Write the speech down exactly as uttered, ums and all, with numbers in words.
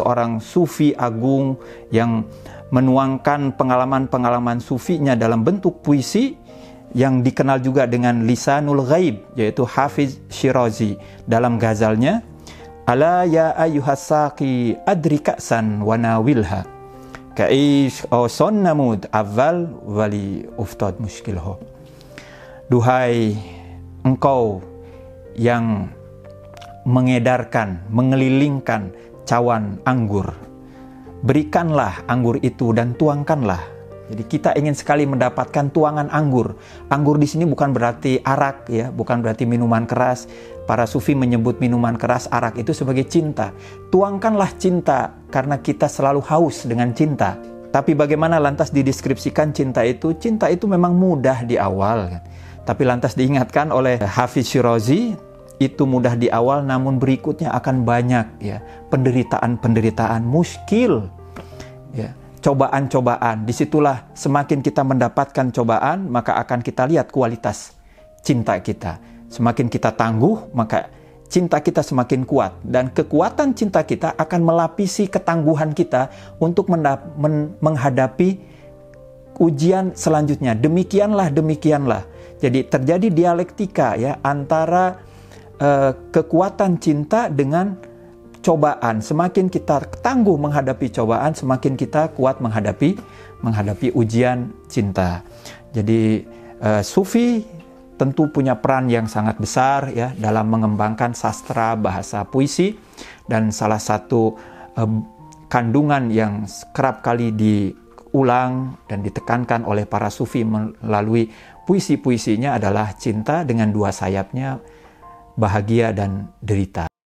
seorang sufi agung yang menuangkan pengalaman-pengalaman sufinya dalam bentuk puisi yang dikenal juga dengan Lisanul Ghaib, yaitu Hafez Shirazi. Dalam ghazalnya, Ala ya ayyuhasaki adrika'san wanawilha ka'ish awson namud awal wali uftad muskilho. Duhai engkau yang mengedarkan, mengelilingkan cawan anggur, berikanlah anggur itu dan tuangkanlah. Jadi kita ingin sekali mendapatkan tuangan anggur. Anggur di sini bukan berarti arak ya, bukan berarti minuman keras. Para sufi menyebut minuman keras arak itu sebagai cinta. Tuangkanlah cinta, karena kita selalu haus dengan cinta. Tapi bagaimana lantas dideskripsikan cinta itu? Cinta itu memang mudah di awal, kan? Tapi lantas diingatkan oleh Hafez Shirazi, itu mudah di awal namun berikutnya akan banyak ya penderitaan-penderitaan, muskil ya, cobaan-cobaan. Disitulah semakin kita mendapatkan cobaan, maka akan kita lihat kualitas cinta kita. Semakin kita tangguh, maka cinta kita semakin kuat, dan kekuatan cinta kita akan melapisi ketangguhan kita untuk men- menghadapi ujian selanjutnya. Demikianlah demikianlah jadi terjadi dialektika ya antara kekuatan cinta dengan cobaan. Semakin kita tangguh menghadapi cobaan, semakin kita kuat menghadapi menghadapi ujian cinta. Jadi uh, sufi tentu punya peran yang sangat besar ya dalam mengembangkan sastra bahasa puisi, dan salah satu uh, kandungan yang kerap kali diulang dan ditekankan oleh para sufi melalui puisi-puisinya adalah cinta dengan dua sayapnya, bahagia dan derita.